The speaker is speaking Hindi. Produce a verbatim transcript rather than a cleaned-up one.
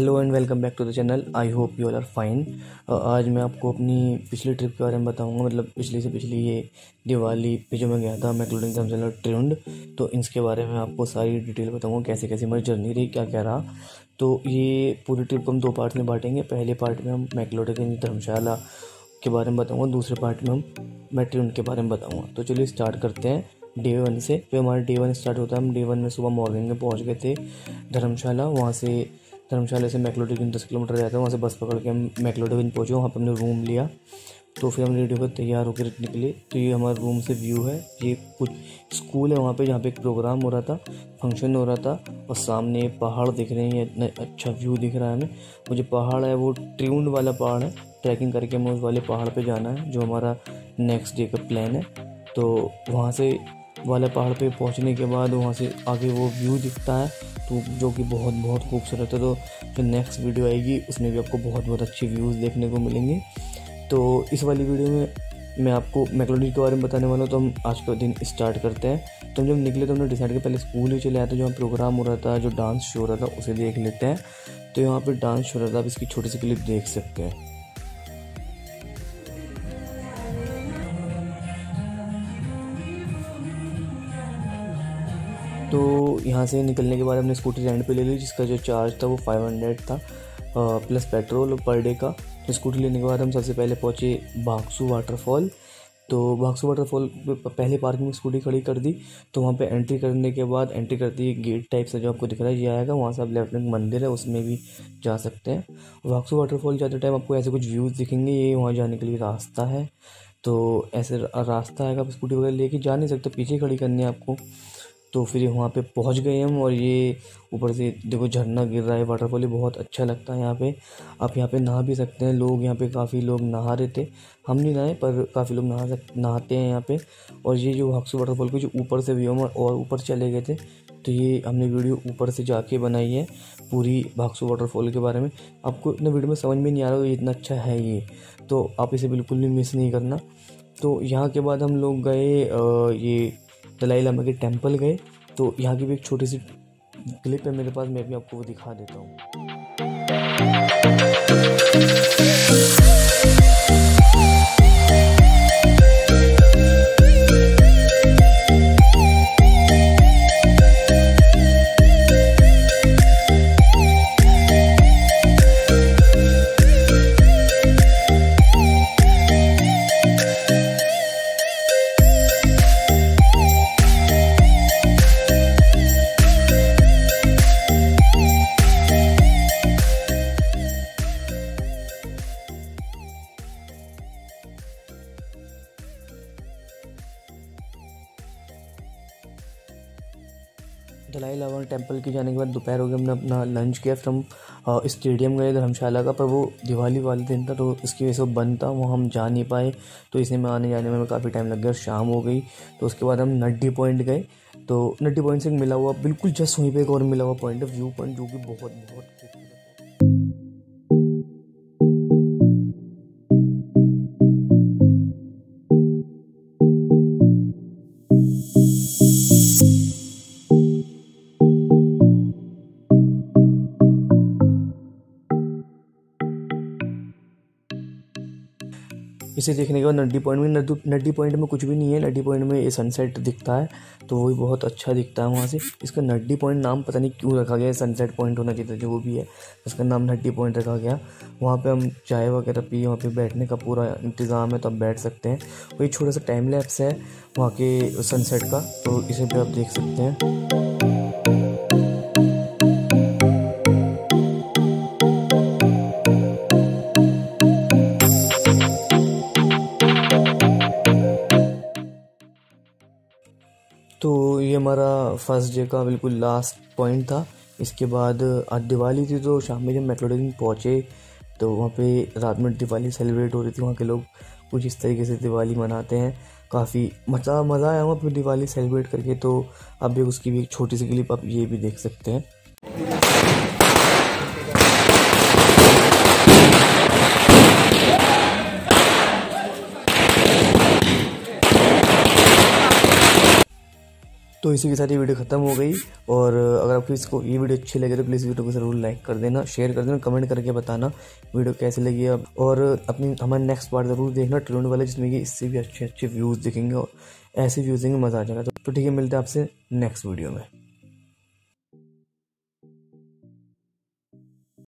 Hello and welcome back to the channel. I hope you all are fine. आज मैं आपको अपनी पिछली ट्रिप के बारे में बताऊंगा, मतलब पिछली से पिछली ये दिवाली पे जो मैं गया था मैक्लोड धर्मशाला ट्रिउंड, तो इसके बारे में आपको सारी डिटेल बताऊंगा कैसे कैसे मेरी जर्नी रही, क्या क्या रहा। तो ये पूरी ट्रिप को हम दो पार्ट में बांटेंगे। पहले पार्ट में हम मैक्लोड धर्मशाला के बारे में बताऊँगा, दूसरे पार्ट में हम मैं ट्रिउंड के बारे में बताऊँगा। तो चलिए स्टार्ट करते हैं डे वन से। जो हमारा डे वन स्टार्ट होता है, हम डे वन में सुबह मॉर्निंग में पहुँच गए थे धर्मशाला। वहाँ से धर्मशाला से मैक्लोड गंज दस किलोमीटर जाता है, वहाँ से बस पकड़ के हम मैक्लोड गंज पहुँचे। वहाँ पर हमने रूम लिया, तो फिर हम रेडी होकर तैयार होकर निकले। तो ये हमारे रूम से व्यू है। ये कुछ स्कूल है वहाँ पे, जहाँ पे एक प्रोग्राम हो रहा था, फंक्शन हो रहा था, और सामने पहाड़ दिख रहे हैं। इतना अच्छा व्यू दिख रहा है हमें। वो जो पहाड़ है वो ट्रिउंड वाला पहाड़ है। ट्रैकिंग करके हमें उस वाले पहाड़ पर जाना है, जो हमारा नेक्स्ट डे का प्लान है। तो वहाँ से वाले पहाड़ पे पहुंचने के बाद वहाँ से आगे वो व्यू दिखता है, तो जो कि बहुत बहुत खूबसूरत है। तो जो नेक्स्ट वीडियो आएगी उसमें भी आपको बहुत बहुत अच्छे व्यूज़ देखने को मिलेंगे। तो इस वाली वीडियो में मैं आपको मैक्लोड के बारे में बताने वाला हूँ। तो हम आज का दिन स्टार्ट करते हैं। तो जब निकले तो हमने डिसाइड किया पहले स्कूल ही चले आए थे, जहाँ प्रोग्राम हो रहा था, जो डांस शो हो रहा था उसे देख लेते हैं। तो यहाँ पर डांस शो हो रहा था, आप इसकी छोटी सी क्लिप देख सकते हैं। तो यहाँ से निकलने के बाद हमने स्कूटी रेंट पे ले ली, जिसका जो चार्ज था वो पाँच सौ था प्लस पेट्रोल पर डे का। तो स्कूटी लेने के बाद हम सबसे पहले पहुँचे भागसू वाटरफॉल। तो भागसू वाटरफॉल पहले पार्किंग में स्कूटी खड़ी कर दी। तो वहाँ पे एंट्री करने के बाद एंट्री करती है गेट टाइप से, जो आपको दिख रहा है ये आएगा। वहाँ से आप लेफ्ट में मंदिर है, उसमें भी जा सकते हैं। भागसू वाटरफॉल जाते टाइम आपको ऐसे कुछ व्यूज़ दिखेंगे। ये वहाँ जाने के लिए रास्ता है, तो ऐसे रास्ता आएगा। आप स्कूटी वगैरह लेके जा नहीं सकते, पीछे खड़ी करनी है आपको। तो फिर वहाँ पे पहुँच गए हम, और ये ऊपर से देखो झरना गिर रहा है, वाटरफॉल। बहुत अच्छा लगता है यहाँ पे। आप यहाँ पे नहा भी सकते हैं। लोग यहाँ पे काफ़ी लोग नहा रहे थे, हम नहीं नहाए पर काफ़ी लोग नहा नहाते हैं यहाँ पे। और ये जो भागसू वाटरफॉल के जो ऊपर से व्यू हम और ऊपर चले गए थे, तो ये हमने वीडियो ऊपर से जाके बनाई है पूरी भागसू वाटरफॉल के बारे में। आपको इतना वीडियो में समझ में नहीं आ रहा हो, ये इतना अच्छा है ये, तो आप इसे बिल्कुल भी मिस नहीं करना। तो यहाँ के बाद हम लोग गए ये दलाई लामा के टेम्पल गए। तो यहाँ की भी एक छोटी सी क्लिप है मेरे पास, मैं भी आपको वो दिखा देता हूँ। दलाई लामा टेम्पल के जाने के बाद दोपहर हो गया, हमने अपना लंच किया। फिर हम स्टेडियम गए धर्मशाला का, पर वो दिवाली वाले दिन था, तो इसकी वजह से बंद था, वहाँ हम जा नहीं पाए। तो इसलिए मैं आने जाने में काफ़ी टाइम लग गया, शाम हो गई। तो उसके बाद हम नड्डी पॉइंट गए। तो नड्डी पॉइंट से मिला हुआ बिल्कुल जस्ट वहीं पर एक और मिला हुआ पॉइंट है, व्यू पॉइंट, जो कि बहुत बहुत इसे देखने के बाद नड्डी पॉइंट में नड्डी पॉइंट में कुछ भी नहीं है। नड्डी पॉइंट में ये सनसेट दिखता है, तो वो भी बहुत अच्छा दिखता है वहाँ से। इसका नड्डी पॉइंट नाम पता नहीं क्यों रखा गया है, सनसेट पॉइंट होना चाहिए जो वो भी है, इसका नाम नड्डी पॉइंट रखा गया। वहाँ पे हम चाय वगैरह पी, वहाँ पे बैठने का पूरा इंतज़ाम है, तो आप बैठ सकते हैं। वही छोटा सा टाइम लैप्स है वहाँ के सनसेट का, तो इसे भी आप देख सकते हैं। तो ये हमारा फर्स्ट डे का बिल्कुल लास्ट पॉइंट था। इसके बाद आज दिवाली थी, तो शाम में जब मैक्लोड गंज पहुँचे तो वहाँ पे रात में दिवाली सेलिब्रेट हो रही थी। वहाँ के लोग कुछ इस तरीके से दिवाली मनाते हैं। काफ़ी मज़ा मज़ा आया वहाँ पे दिवाली सेलिब्रेट करके। तो आप भी उसकी भी एक छोटी सी क्लिप आप ये भी देख सकते हैं। तो इसी के साथ ये वीडियो खत्म हो गई, और अगर आपको इसको ये वीडियो अच्छी लगे तो प्लीज़ वीडियो को ज़रूर लाइक कर देना, शेयर कर देना, कमेंट करके बताना वीडियो कैसी लगी है। और अपनी हमारे नेक्स्ट पार्ट ज़रूर देखना ट्रिउंड वाला, जिसमें कि इससे भी अच्छे अच्छे व्यूज़ दिखेंगे और ऐसे व्यूज़ देंगे, मज़ा आ जाएगा। तो ठीक है, मिलते हैं आपसे नेक्स्ट वीडियो में।